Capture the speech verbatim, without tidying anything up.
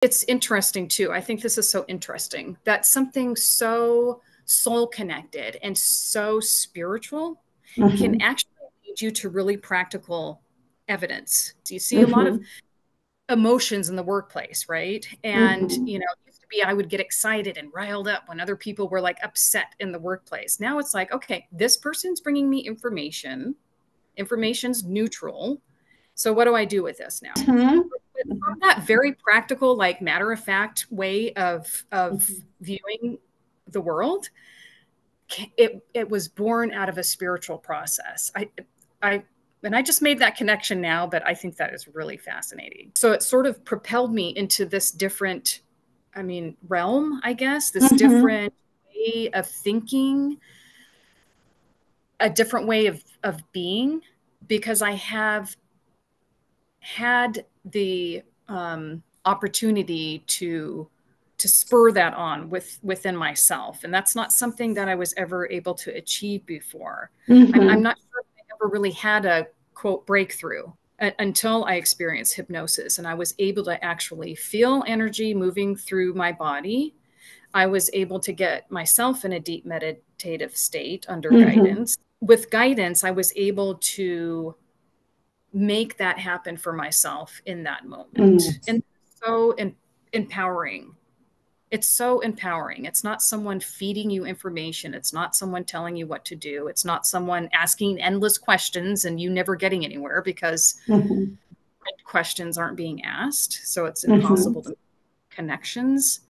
It's interesting too. I think this is so interesting that something so soul connected and so spiritual mm-hmm. can actually lead you to really practical evidence. So you see mm-hmm. a lot of emotions in the workplace, right? And, mm-hmm. you know, it used to be I would get excited and riled up when other people were like upset in the workplace. Now it's like, okay, this person's bringing me information. Information's neutral. So what do I do with this now? Mm-hmm. But from that very practical, like matter of fact way of, of mm-hmm. viewing the world, it, it was born out of a spiritual process. I, I, And I just made that connection now, but I think that is really fascinating. So it sort of propelled me into this different, I mean, realm, I guess, this mm-hmm. different way of thinking, a different way of, of being, because I have had the um, opportunity to to spur that on with, within myself. And that's not something that I was ever able to achieve before. Mm-hmm. I'm, I'm not sure really had a quote breakthrough uh, until I experienced hypnosis and I was able to actually feel energy moving through my body. I was able to get myself in a deep meditative state under mm-hmm. guidance. With guidance, I was able to make that happen for myself in that moment. Mm. And so in- empowering. It's so empowering. It's not someone feeding you information. It's not someone telling you what to do. It's not someone asking endless questions and you never getting anywhere because mm-hmm. questions aren't being asked. So it's impossible mm-hmm. to make connections.